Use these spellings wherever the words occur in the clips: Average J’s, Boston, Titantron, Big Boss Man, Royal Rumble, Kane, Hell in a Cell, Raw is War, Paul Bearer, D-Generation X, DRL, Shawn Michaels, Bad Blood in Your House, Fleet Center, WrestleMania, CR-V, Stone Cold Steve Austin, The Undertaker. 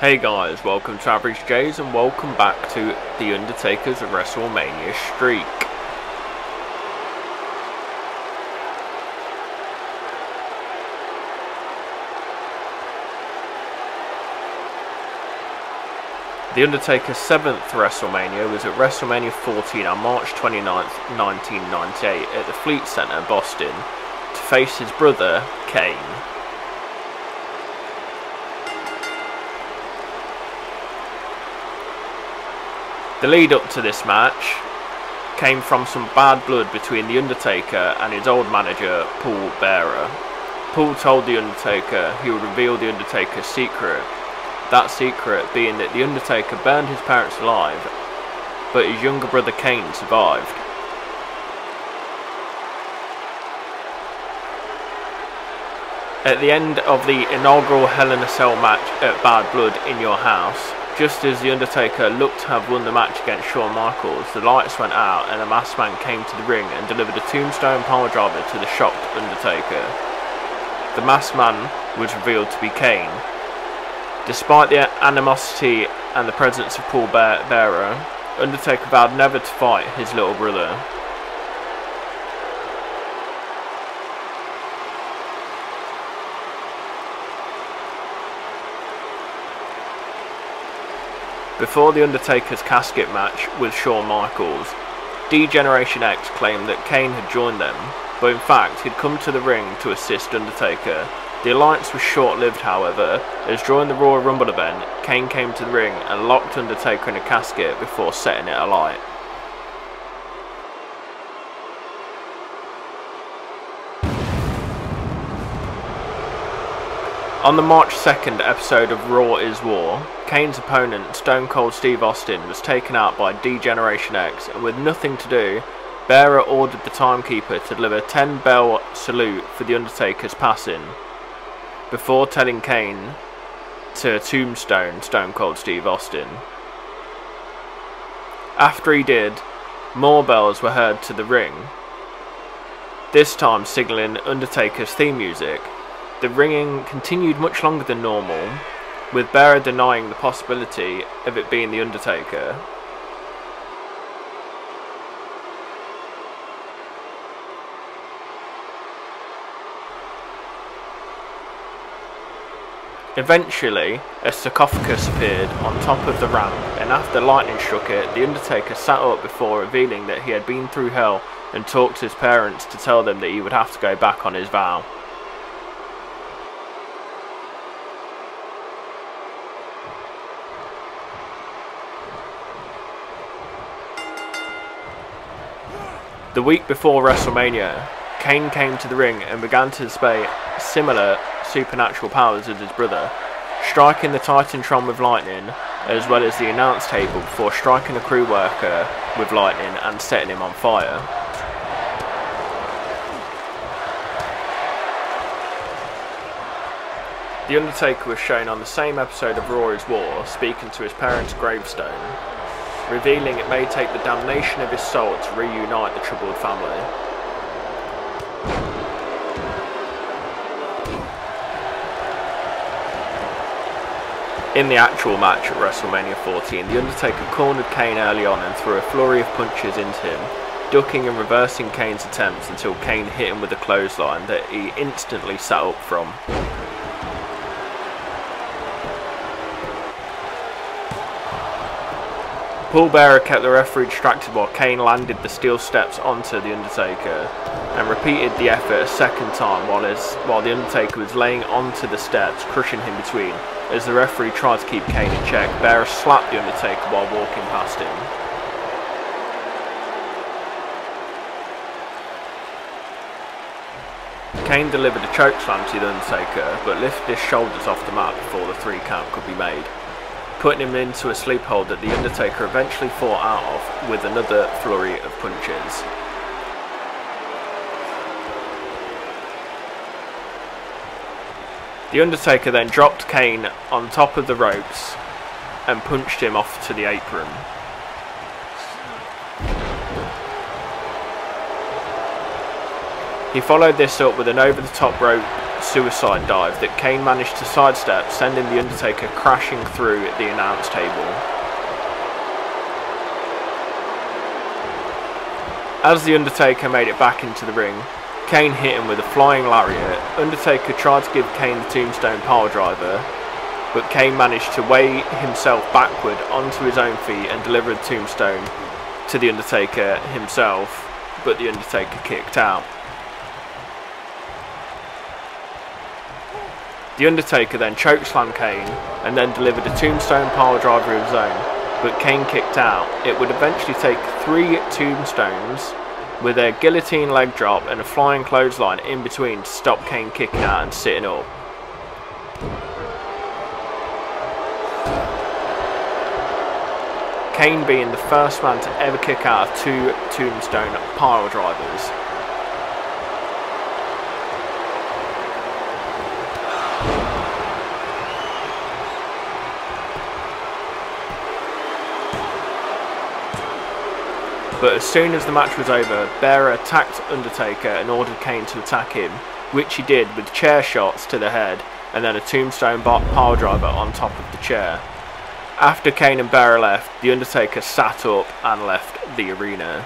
Hey guys, welcome to Average J's and welcome back to The Undertaker's WrestleMania streak. The Undertaker's 7th WrestleMania was at WrestleMania 14 on March 29th, 1998 at the Fleet Center, Boston, to face his brother, Kane. The lead up to this match came from some bad blood between The Undertaker and his old manager, Paul Bearer. Paul told The Undertaker he would reveal The Undertaker's secret, that secret being that The Undertaker burned his parents alive, but his younger brother Kane survived. At the end of the inaugural Hell in a Cell match at Bad Blood in Your House, just as The Undertaker looked to have won the match against Shawn Michaels, the lights went out and a masked man came to the ring and delivered a tombstone piledriver to the shocked Undertaker. The masked man was revealed to be Kane. Despite the animosity and the presence of Paul Bearer, Undertaker vowed never to fight his little brother. Before The Undertaker's casket match with Shawn Michaels, D-Generation X claimed that Kane had joined them, but in fact he'd come to the ring to assist Undertaker. The alliance was short-lived however, as during the Royal Rumble event, Kane came to the ring and locked Undertaker in a casket before setting it alight. On the March 2nd episode of Raw is War, Kane's opponent Stone Cold Steve Austin was taken out by D-Generation X, and with nothing to do, Bearer ordered the timekeeper to deliver a 10-bell salute for The Undertaker's passing, before telling Kane to tombstone Stone Cold Steve Austin. After he did, more bells were heard to the ring, this time signalling Undertaker's theme music. The ringing continued much longer than normal, with Bearer denying the possibility of it being The Undertaker. Eventually, a sarcophagus appeared on top of the ramp, and after lightning struck it, The Undertaker sat up before revealing that he had been through hell and talked to his parents to tell them that he would have to go back on his vow. The week before WrestleMania, Kane came to the ring and began to display similar supernatural powers as his brother, striking the Titantron with lightning, as well as the announce table before striking a crew worker with lightning and setting him on fire. The Undertaker was shown on the same episode of Raw is War speaking to his parents' gravestone, revealing it may take the damnation of his soul to reunite the troubled family. In the actual match at WrestleMania 14, The Undertaker cornered Kane early on and threw a flurry of punches into him, ducking and reversing Kane's attempts until Kane hit him with a clothesline that he instantly sat up from. Paul Bearer kept the referee distracted while Kane landed the steel steps onto The Undertaker and repeated the effort a second time while The Undertaker was laying onto the steps, crushing him between. As the referee tried to keep Kane in check, Bearer slapped The Undertaker while walking past him. Kane delivered a chokeslam to The Undertaker, but lifted his shoulders off the mat before the 3 count could be made, putting him into a sleep hold that The Undertaker eventually fought out of with another flurry of punches. The Undertaker then dropped Kane on top of the ropes and punched him off to the apron. He followed this up with an over-the-top rope suicide dive that Kane managed to sidestep, sending The Undertaker crashing through the announce table. As The Undertaker made it back into the ring, Kane hit him with a flying lariat. Undertaker tried to give Kane the tombstone piledriver, but Kane managed to weigh himself backward onto his own feet and deliver a tombstone to The Undertaker himself, but The Undertaker kicked out. The Undertaker then chokeslammed Kane and then delivered a tombstone piledriver of his own, but Kane kicked out. It would eventually take 3 tombstones with a guillotine leg drop and a flying clothesline in between to stop Kane kicking out and sitting up. Kane being the first man to ever kick out of 2 tombstone pile drivers. But as soon as the match was over, Bearer attacked Undertaker and ordered Kane to attack him, which he did with chair shots to the head and then a tombstone pile driver on top of the chair. After Kane and Bearer left, The Undertaker sat up and left the arena.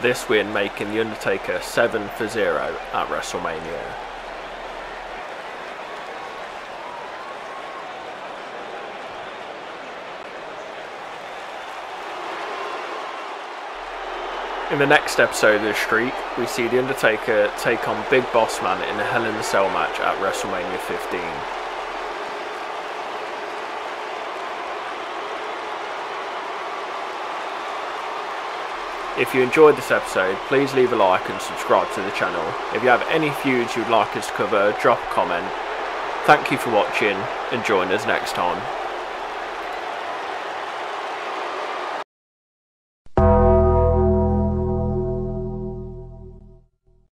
This win making The Undertaker 7-0 at WrestleMania. In the next episode of The Streak, we see The Undertaker take on Big Boss Man in a Hell in a Cell match at WrestleMania 15. If you enjoyed this episode, please leave a like and subscribe to the channel. If you have any feuds you'd like us to cover, drop a comment. Thank you for watching and join us next time.